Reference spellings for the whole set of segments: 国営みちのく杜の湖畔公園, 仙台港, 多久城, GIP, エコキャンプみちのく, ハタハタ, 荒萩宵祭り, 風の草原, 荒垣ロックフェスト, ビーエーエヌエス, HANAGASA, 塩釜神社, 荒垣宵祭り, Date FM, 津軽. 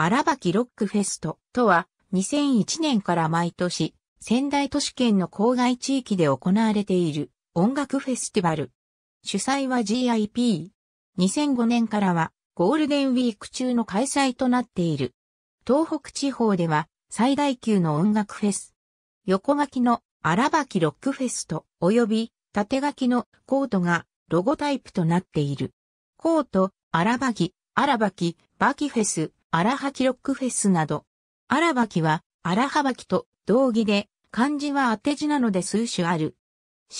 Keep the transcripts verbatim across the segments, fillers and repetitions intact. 荒垣ロックフェストとはにせんいちねんから毎年仙台都市圏の郊外地域で行われている音楽フェスティバル。主催は ジーアイピー。にせんごねんからはゴールデンウィーク中の開催となっている。東北地方では最大級の音楽フェス。横書きの荒垣ロックフェスト及び縦書きのコートがロゴタイプとなっている。コート、荒垣、荒垣、バキフェス、荒垣ロックフェスなど。荒垣は荒はばきと同義で漢字は当て字なので数種ある。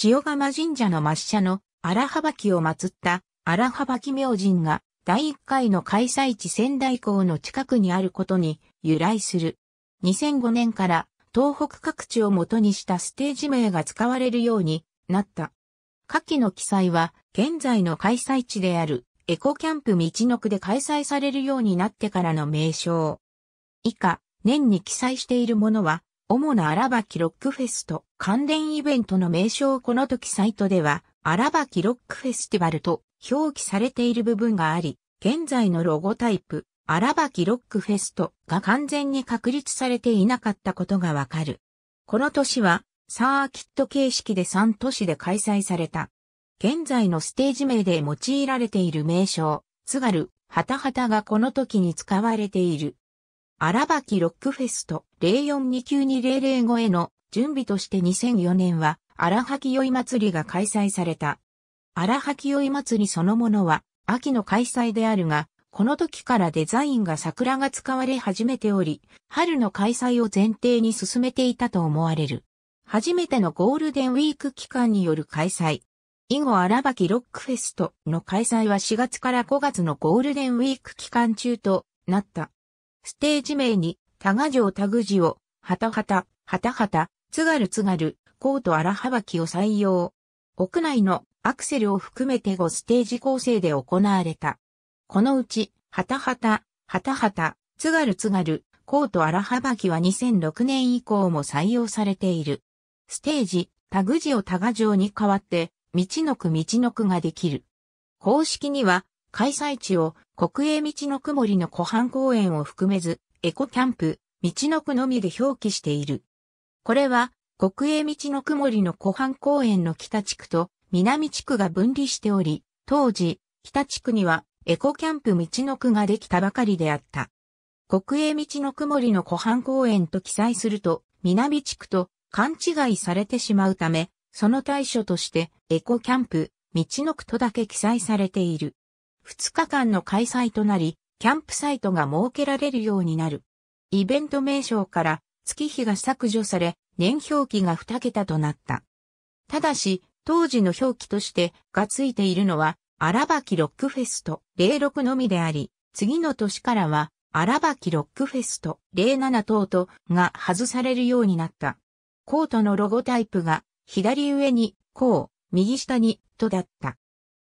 塩釜神社の抹茶の荒はばきを祀った荒はばき明神がだいいっかいの開催地仙台港の近くにあることに由来する。にせんごねんから東北各地を元にしたステージ名が使われるようになった。下記の記載は現在の開催地であるエコキャンプみちのくで開催されるようになってからの名称。以下、年に記載しているものは主な荒垣ロックフェスト関連イベントの名称をこの時サイトでは荒垣ロックフェスティバルと表記されている部分があり、現在のロゴタイプ荒垣ロックフェストが完全に確立されていなかったことがわかる。この年はサーキット形式でさん都市で開催された。現在のステージ名で用いられている名称、津軽、ハタハタがこの時に使われている。荒垣ロックフェストゼロよんにきゅうにゼロゼロごへの準備としてにせんよねんは荒垣宵祭りが開催された。荒垣宵祭りそのものは秋の開催であるが、この時からデザインが桜が使われ始めており、春の開催を前提に進めていたと思われる。初めてのゴールデンウィーク期間による開催。以後荒垣ロックフェストの開催はしがつからごがつのゴールデンウィーク期間中となった。ステージ名に、多賀城多久城、ハタハタ、ハタハタ、津軽津軽、コート荒はばきを採用。屋内のアクセルを含めてごステージ構成で行われた。このうち、ハタハタ、ハタハタ、津軽津軽、コート荒はばきはにせんろくねん以降も採用されている。ステージ、多久城多賀城に代わって、みちのくみちのくができる。公式には、開催地を国営みちのく森の湖畔公園を含めず、エコキャンプ、みちのくのみで表記している。これは、国営みちのく森の湖畔公園の北地区と南地区が分離しており、当時、北地区にはエコキャンプみちのくができたばかりであった。国営みちのく森の湖畔公園と記載すると、南地区と勘違いされてしまうため、その対処として、エコキャンプ、みちのくとだけ記載されている。ふつかかんの開催となり、キャンプサイトが設けられるようになる。イベント名称から月日が削除され、年表記がにけたとなった。ただし、当時の表記としてがついているのは、荒垣ロックフェストゼロろくのみであり、次の年からは、荒垣ロックフェストゼロなな等とが外されるようになった。コートのロゴタイプが、左上に、こう、右下に、とだった。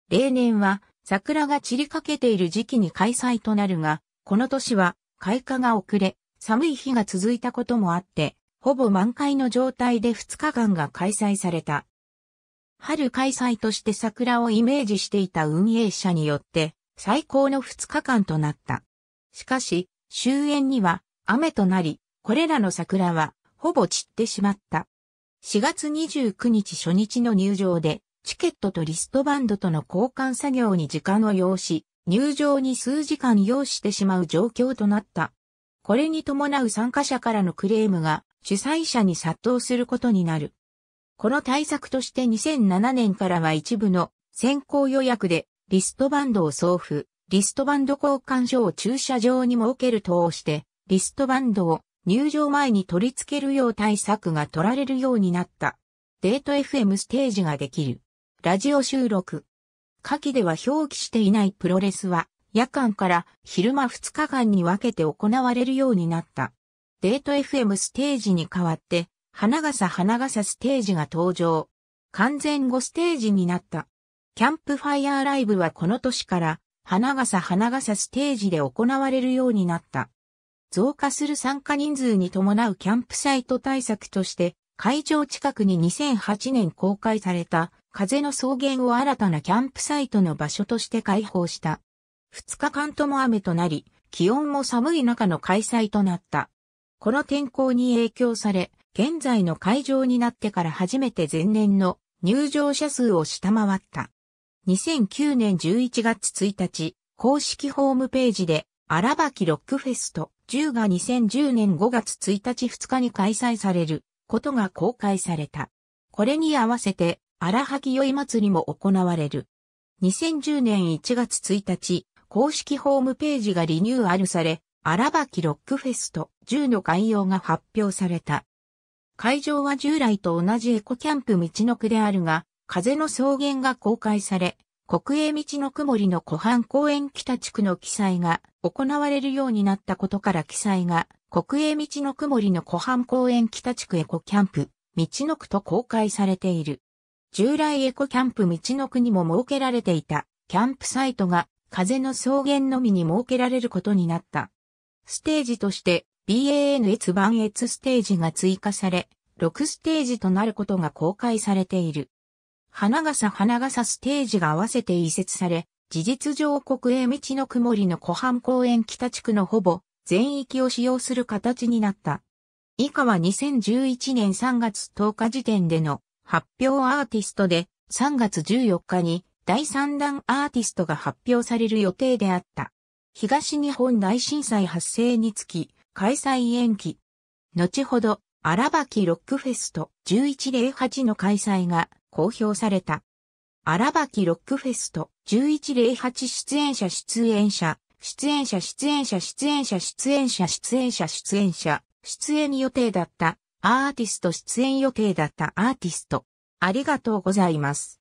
例年は、桜が散りかけている時期に開催となるが、この年は、開花が遅れ、寒い日が続いたこともあって、ほぼ満開の状態でふつかかんが開催された。春開催として桜をイメージしていた運営者によって、最高のふつかかんとなった。しかし、終園には、雨となり、これらの桜は、ほぼ散ってしまった。しがつにじゅうくにち初日の入場で、チケットとリストバンドとの交換作業に時間を要し、入場に数時間要してしまう状況となった。これに伴う参加者からのクレームが主催者に殺到することになる。この対策としてにせんななねんからは一部の先行予約でリストバンドを送付、リストバンド交換所を駐車場に設ける等をして、リストバンドを入場前に取り付けるよう対策が取られるようになった。Date エフエム ステージができる。ラジオ収録。下記では表記していないプロレスは、夜間から昼間ふつかかんに分けて行われるようになった。Date エフエム ステージに代わって、花笠花笠ステージが登場。完全ごステージになった。キャンプファイヤーライブはこの年から、花笠花笠ステージで行われるようになった。増加する参加人数に伴うキャンプサイト対策として、会場近くににせんはちねん公開された、風の草原を新たなキャンプサイトの場所として開放した。ふつかかんとも雨となり、気温も寒い中の開催となった。この天候に影響され、現在の会場になってから初めて前年の入場者数を下回った。にせんきゅうねんじゅういちがつついたち、公式ホームページで、新ばきロックフェストじゅうがにせんじゅうねんごがつついたちふつかに開催されることが公開された。これに合わせて、荒萩宵祭りも行われる。にせんじゅうねんいちがつついたち、公式ホームページがリニューアルされ、荒垣ロックフェストじゅうの概要が発表された。会場は従来と同じエコキャンプみちのくであるが、風の草原が公開され、国営みちのく森の湖畔公園北地区の記載が行われるようになったことから記載が、国営みちのく森の湖畔公園北地区エコキャンプみちのくと公開されている。従来エコキャンプみちのくにも設けられていたキャンプサイトが風の草原のみに設けられることになった。ステージとして ビーエーエヌエス 版越ステージが追加され、ろくステージとなることが公開されている。花笠花笠ステージが合わせて移設され、事実上国営みちのく森の湖畔公園北地区のほぼ全域を使用する形になった。以下はにせんじゅういちねんさんがつとおか時点での発表アーティストでさんがつじゅうよっかにだいさんだんアーティストが発表される予定であった。東日本大震災発生につき開催延期。後ほど荒垣ロックフェストじゅういちまるはちの開催が公表された。荒垣ロックフェストじゅういちまるはち出演者出演者出演者出演者出演者出演者出演者出演者出演予定だった。アーティスト出演予定だったアーティスト。ありがとうございます。